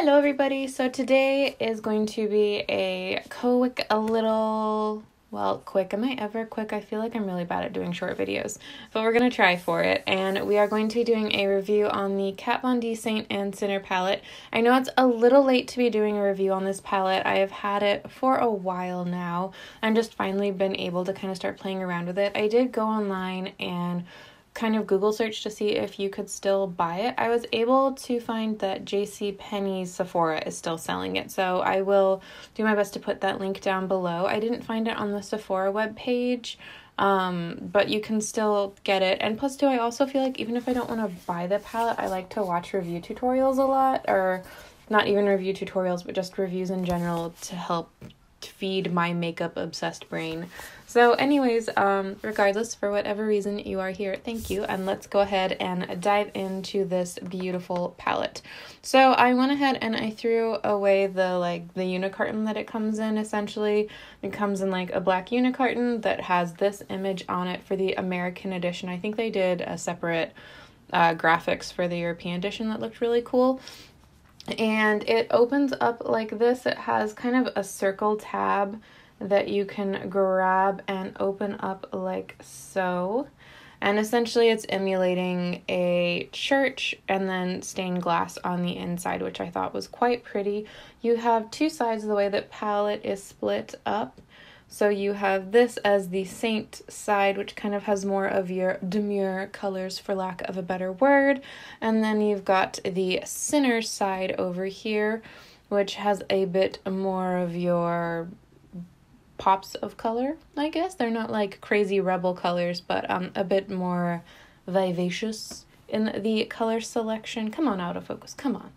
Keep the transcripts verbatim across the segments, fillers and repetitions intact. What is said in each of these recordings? Hello everybody, so today is going to be a quick a little, well quick, am I ever quick? I feel like I'm really bad at doing short videos, but we're going to try for it, and we are going to be doing a review on the Kat Von D Saint and Sinner palette. I know it's a little late to be doing a review on this palette. I have had it for a while now. I've just finally been able to kind of start playing around with it. I did go online and kind of Google search to see if you could still buy it. I was able to find that JCPenney's Sephora is still selling it, so I will do my best to put that link down below. I didn't find it on the Sephora webpage, um, but you can still get it. And plus, too, I also feel like even if I don't want to buy the palette, I like to watch review tutorials a lot, or not even review tutorials, but just reviews in general to help feed my makeup obsessed brain. So anyways, um regardless, for whatever reason you are here, thank you, and let's go ahead and dive into this beautiful palette. So I went ahead and I threw away the like the unicarton that it comes in. Essentially it comes in like a black unicarton that has this image on it for the American edition. I think they did a separate uh graphics for the European edition that looked really cool. And it opens up like this. It has kind of a circle tab that you can grab and open up like so. And essentially it's emulating a church and then stained glass on the inside, which I thought was quite pretty. You have two sides of the way that palette is split up. So you have this as the Saint side, which kind of has more of your demure colors, for lack of a better word. And then you've got the Sinner side over here, which has a bit more of your pops of color, I guess. They're not like crazy rebel colors, but um, a bit more vivacious in the color selection. Come on, autofocus, come on.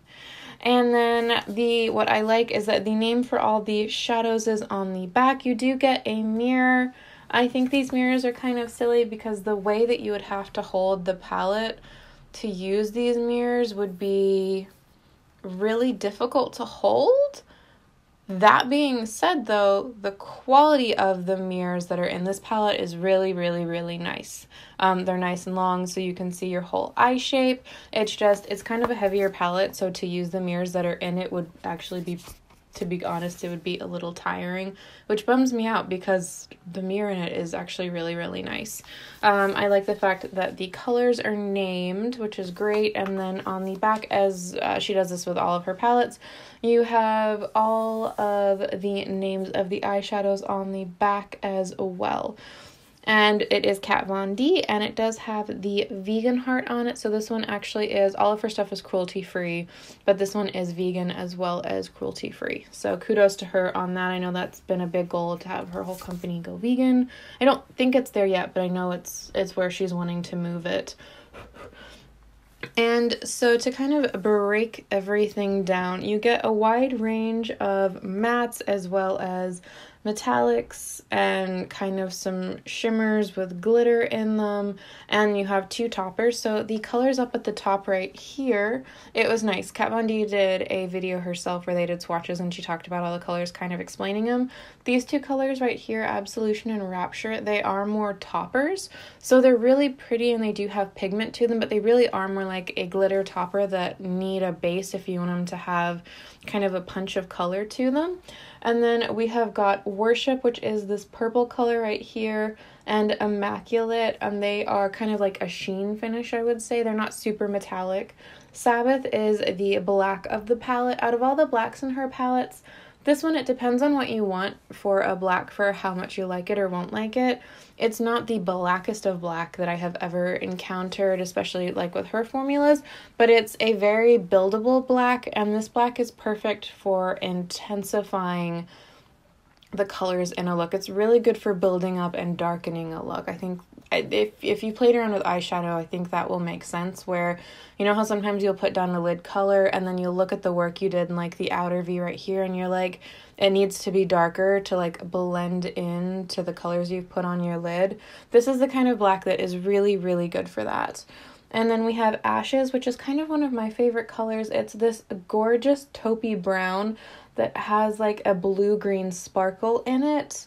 And then the what I like is that the name for all the shadows is on the back. You do get a mirror. I think these mirrors are kind of silly because the way that you would have to hold the palette to use these mirrors would be really difficult to hold. That being said, though, the quality of the mirrors that are in this palette is really, really, really nice. Um, they're nice and long, so you can see your whole eye shape. It's just, it's kind of a heavier palette, so to use the mirrors that are in it would actually be, to be honest, it would be a little tiring, which bums me out because the mirror in it is actually really, really nice. Um, I like the fact that the colors are named, which is great. And then on the back, as uh, she does this with all of her palettes, you have all of the names of the eyeshadows on the back as well. And it is Kat Von D, and it does have the vegan heart on it. So this one actually is, all of her stuff is cruelty free, but this one is vegan as well as cruelty free. So kudos to her on that. I know that's been a big goal to have her whole company go vegan. I don't think it's there yet, but I know it's it's where she's wanting to move it. And so to kind of break everything down, you get a wide range of mattes as well as metallics and kind of some shimmers with glitter in them, and you have two toppers. So the colors up at the top right here, it was nice. Kat Von D did a video herself where they did swatches and she talked about all the colors, kind of explaining them. These two colors right here, Absolution and Rapture, they are more toppers, so they're really pretty and they do have pigment to them, but they really are more like a glitter topper that need a base if you want them to have kind of a punch of color to them. And then we have got Worship, which is this purple color right here, and Immaculate, and they are kind of like a sheen finish, I would say. They're not super metallic. Sabbath is the black of the palette. Out of all the blacks in her palettes, this one, it depends on what you want for a black, for how much you like it or won't like it. It's not the blackest of black that I have ever encountered, especially like with her formulas, but it's a very buildable black, and this black is perfect for intensifying the colors in a look. It's really good for building up and darkening a look. I think if if you played around with eyeshadow, I think that will make sense, where you know how sometimes you'll put down a lid color and then you'll look at the work you did in like the outer V right here and you're like, it needs to be darker to like blend in to the colors you've put on your lid. This is the kind of black that is really, really good for that. And then we have Ashes, which is kind of one of my favorite colors. It's this gorgeous taupey brown that has like a blue-green sparkle in it.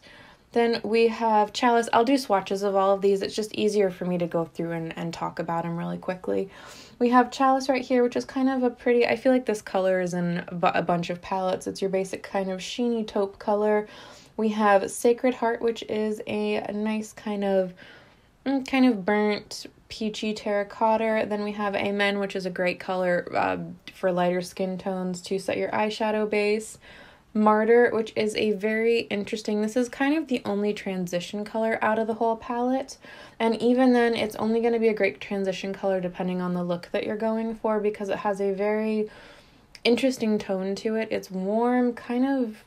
Then we have Chalice. I'll do swatches of all of these. It's just easier for me to go through and, and talk about them really quickly. We have Chalice right here, which is kind of a pretty, I feel like this color is in a bunch of palettes. It's your basic kind of sheeny taupe color. We have Sacred Heart, which is a nice kind of, kind of burnt peachy terracotta. Then we have Amen, which is a great color uh, for lighter skin tones to set your eyeshadow base. Martyr, which is a very interesting, this is kind of the only transition color out of the whole palette, and even then it's only going to be a great transition color depending on the look that you're going for, because it has a very interesting tone to it. It's warm, kind of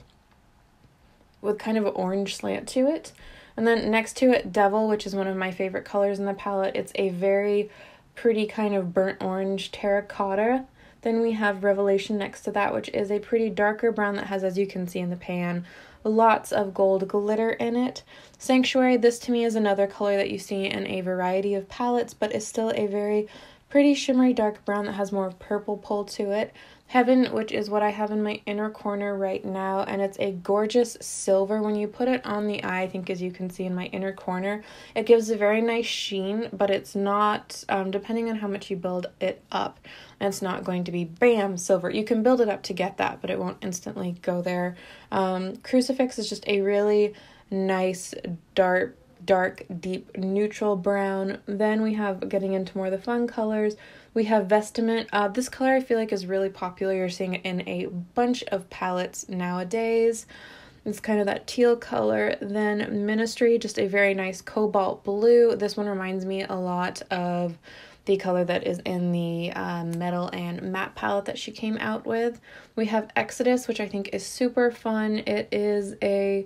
with kind of an orange slant to it. And then next to it, Devil, which is one of my favorite colors in the palette. It's a very pretty kind of burnt orange terracotta. Then we have Revelation next to that, which is a pretty darker brown that has, as you can see in the pan, lots of gold glitter in it. Sanctuary, this to me is another color that you see in a variety of palettes, but is still a very pretty shimmery dark brown that has more purple pull to it. Heaven, which is what I have in my inner corner right now, and it's a gorgeous silver. When you put it on the eye, I think as you can see in my inner corner, it gives a very nice sheen, but it's not, um, depending on how much you build it up, it's not going to be, bam, silver. You can build it up to get that, but it won't instantly go there. Um, Crucifix is just a really nice, dark, dark, deep, neutral brown. Then we have, getting into more of the fun colors, we have Vestment. Uh, this color I feel like is really popular. You're seeing it in a bunch of palettes nowadays. It's kind of that teal color. Then Ministry, just a very nice cobalt blue. This one reminds me a lot of the color that is in the uh, metal and matte palette that she came out with. We have Exodus, which I think is super fun. It is a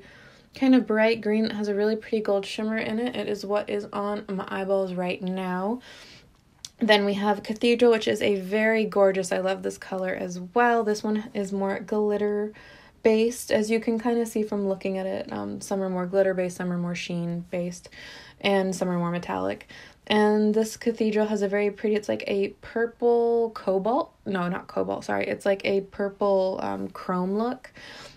kind of bright green that has a really pretty gold shimmer in it. It is what is on my eyeballs right now. Then we have Cathedral, which is a very gorgeous, I love this color as well. This one is more glitter based, as you can kind of see from looking at it. Um, some are more glitter based, some are more sheen based, and some are more metallic. And this Cathedral has a very pretty, it's like a purple cobalt, no, not cobalt, sorry, it's like a purple um, chrome look.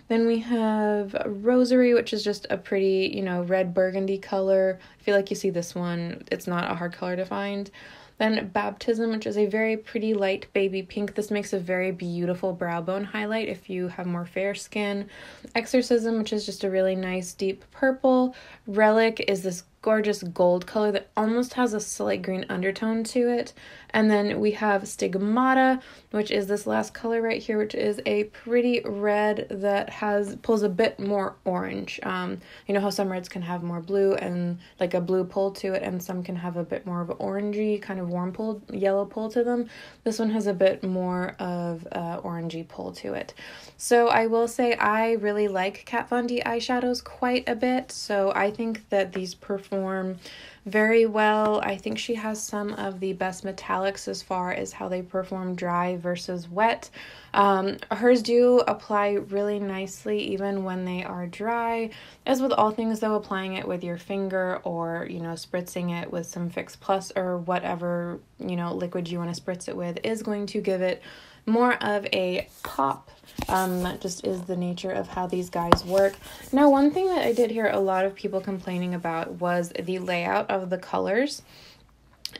Then we have Rosary, which is just a pretty, you know, red burgundy color. I feel like you see this one, it's not a hard color to find. Then Baptism, which is a very pretty light baby pink. This makes a very beautiful brow bone highlight if you have more fair skin. Exorcism, which is just a really nice deep purple. Relic is this gorgeous gold color that almost has a slight green undertone to it. And then we have Stigmata, which is this last color right here, which is a pretty red that has pulls a bit more orange. Um, you know how some reds can have more blue and like a blue pull to it, and some can have a bit more of an orangey kind of warm pull, yellow pull to them. This one has a bit more of uh, orangey pull to it. So I will say I really like Kat Von D eyeshadows quite a bit, so I think that these perform very well. I think she has some of the best metallics as far as how they perform dry versus wet. Um, hers do apply really nicely even when they are dry. As with all things though, applying it with your finger or, you know, spritzing it with some Fix Plus or whatever, you know, liquid you want to spritz it with is going to give it more of a pop. Um, that just is the nature of how these guys work. Now, one thing that I did hear a lot of people complaining about was the layout of the colors.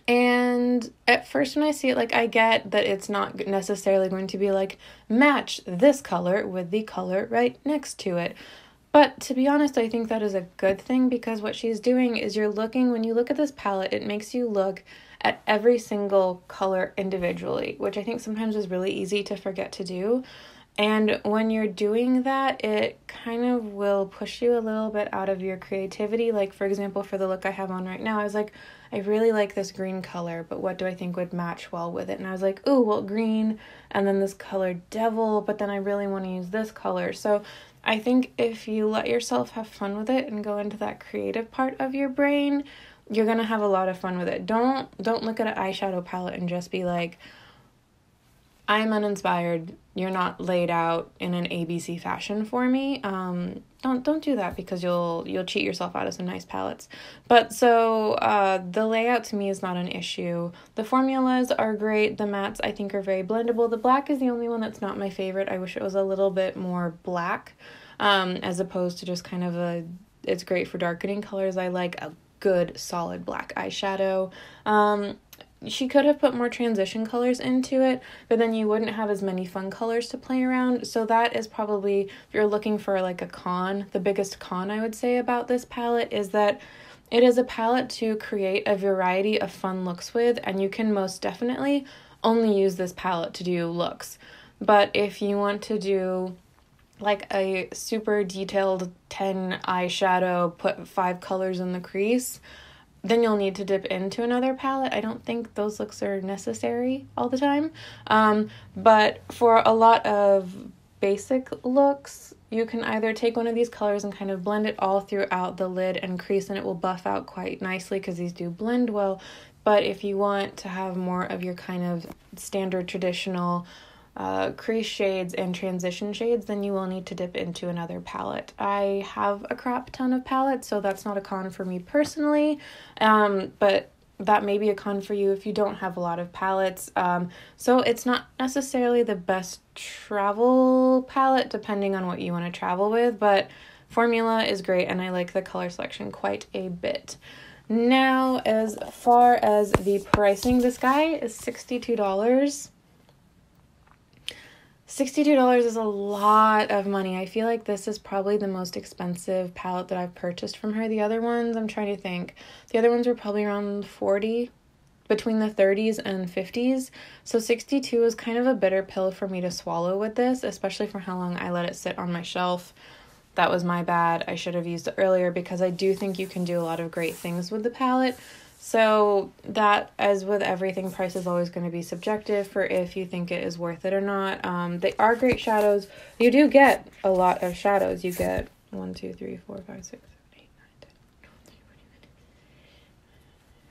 And at first when I see it, like, I get that it's not necessarily going to be like, match this color with the color right next to it. But to be honest, I think that is a good thing, because what she's doing is you're looking, when you look at this palette, it makes you look at every single color individually, which I think sometimes is really easy to forget to do. And when you're doing that, it kind of will push you a little bit out of your creativity. Like, for example, for the look I have on right now, I was like, I really like this green color, but what do I think would match well with it? And I was like, ooh, well, green, and then this color Devil, but then I really want to use this color. So I think if you let yourself have fun with it and go into that creative part of your brain, you're going to have a lot of fun with it. Don't, don't look at an eyeshadow palette and just be like, I'm uninspired, you're not laid out in an A B C fashion for me. Um, don't don't do that, because you'll you'll cheat yourself out of some nice palettes. But so uh, the layout to me is not an issue. The formulas are great. The mattes I think are very blendable. The black is the only one that's not my favorite. I wish it was a little bit more black, um, as opposed to just kind of a It's great for darkening colors. I like a good solid black eyeshadow. Um, she could have put more transition colors into it, but then you wouldn't have as many fun colors to play around. So that is probably, if you're looking for like a con, the biggest con I would say about this palette is that it is a palette to create a variety of fun looks with, and you can most definitely only use this palette to do looks. But if you want to do like a super detailed ten eyeshadow, put five colors in the crease, then you'll need to dip into another palette. I don't think those looks are necessary all the time. Um, but for a lot of basic looks, you can either take one of these colors and kind of blend it all throughout the lid and crease, and it will buff out quite nicely because these do blend well. But if you want to have more of your kind of standard traditional uh, crease shades and transition shades, then you will need to dip into another palette. I have a crap ton of palettes, so that's not a con for me personally, um, but that may be a con for you if you don't have a lot of palettes. Um, so it's not necessarily the best travel palette depending on what you want to travel with, but formula is great and I like the color selection quite a bit. Now, as far as the pricing, this guy is sixty-two dollars. sixty-two dollars is a lot of money. I feel like this is probably the most expensive palette that I've purchased from her. The other ones, I'm trying to think. The other ones were probably around forty, between the thirties and fifties. So sixty-two is kind of a bitter pill for me to swallow with this, especially for how long I let it sit on my shelf. That was my bad. I should have used it earlier because I do think you can do a lot of great things with the palette. So that, as with everything, price is always going to be subjective for if you think it is worth it or not. Um, they are great shadows. You do get a lot of shadows. You get one, two, three, four, five, six, seven, eight, nine, ten.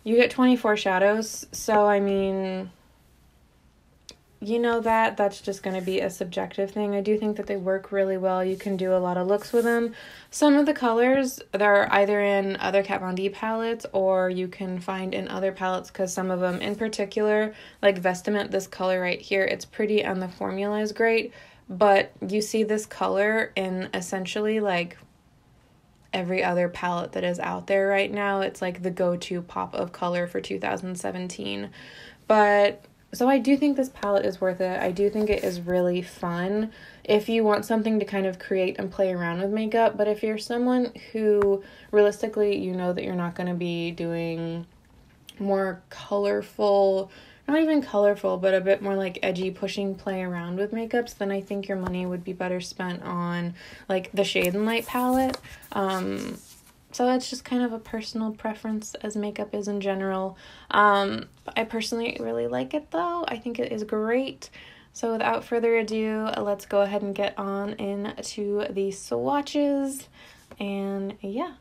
You get twenty-four shadows. So, I mean, you know that. That's just going to be a subjective thing. I do think that they work really well. You can do a lot of looks with them. Some of the colors, they're either in other Kat Von D palettes or you can find in other palettes, because some of them in particular, like Vestiment, this color right here, it's pretty and the formula is great, but you see this color in essentially like every other palette that is out there right now. It's like the go-to pop of color for two thousand seventeen. But so I do think this palette is worth it. I do think it is really fun if you want something to kind of create and play around with makeup. But if you're someone who realistically, you know that you're not going to be doing more colorful, not even colorful, but a bit more like edgy, pushing play around with makeups, then I think your money would be better spent on like the Shade and Light palette. Um, So that's just kind of a personal preference, as makeup is in general. Um, I personally really like it though. I think it is great. So without further ado, let's go ahead and get on into the swatches. And yeah.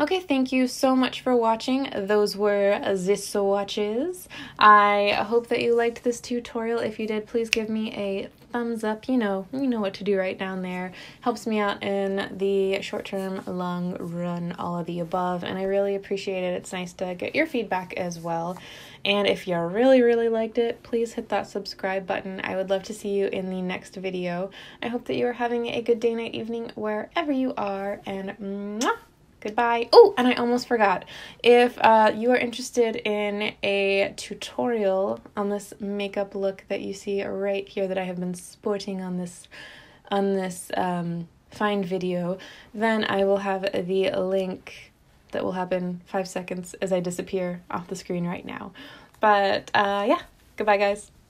Okay, thank you so much for watching. Those were the swatches. I hope that you liked this tutorial. If you did, please give me a thumbs up. You know, you know what to do right down there. Helps me out in the short term, long run, all of the above, and I really appreciate it. It's nice to get your feedback as well. And if you really, really liked it, please hit that subscribe button. I would love to see you in the next video. I hope that you are having a good day, night, evening, wherever you are, and mwah! Goodbye. Oh, and I almost forgot. If uh, you are interested in a tutorial on this makeup look that you see right here that I have been sporting on this on this um, Find video, then I will have the link that will happen five seconds as I disappear off the screen right now. But uh, yeah, goodbye, guys.